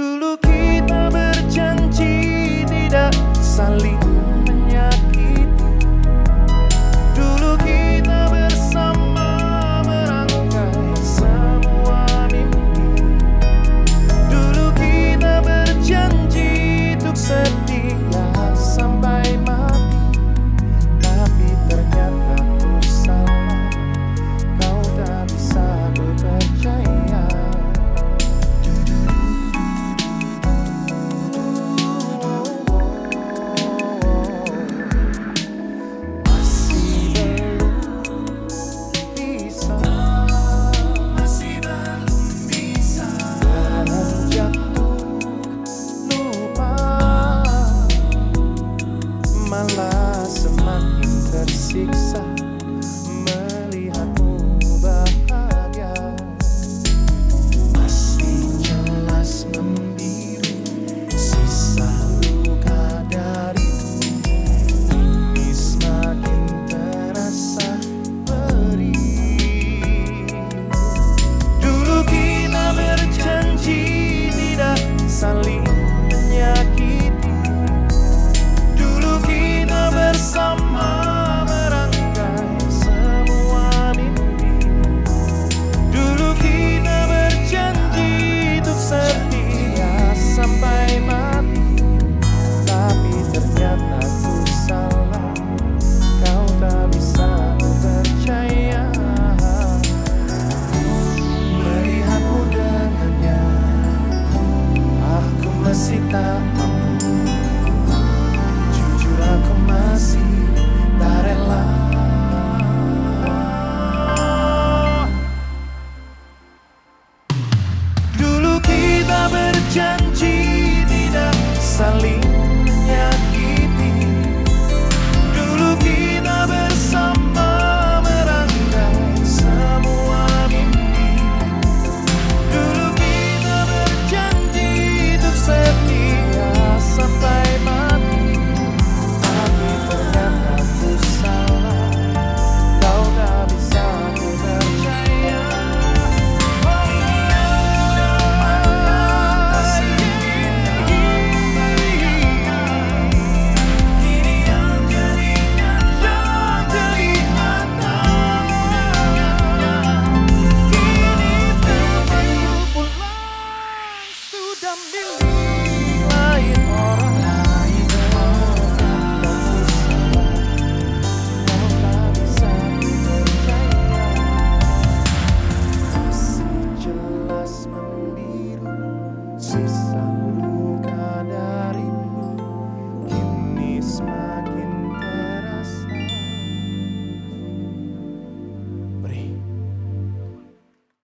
Dulu kita berjanji tidak saling menyakiti. Dulu kita bersama merangkai semua mimpi. Dulu kita berjanji untuk setia sampai mati. Tapi ternyata ku salah, kau tak bisa percaya. Malah semakin tersiksa melihatmu bahagia. Masih jelas membiru sisa luka darimu. Ini semakin terasa perih. Dulu kita berjanji tidak saling menyakiti. Masih tak mampu, jujur aku masih tak rela. Dulu kita berjanji tidak saling menyakiti. Dulu kita bersama merangkai semua mimpi. Dulu kita berjanji untuk setia sampai mati. Tapi ternyata ku salah, kau tak bisa ku percaya. Kini yang jadi nyata terlihat nyata. Kini terbaru pulang sudah milik lain orang. Masih jelas membiru sisa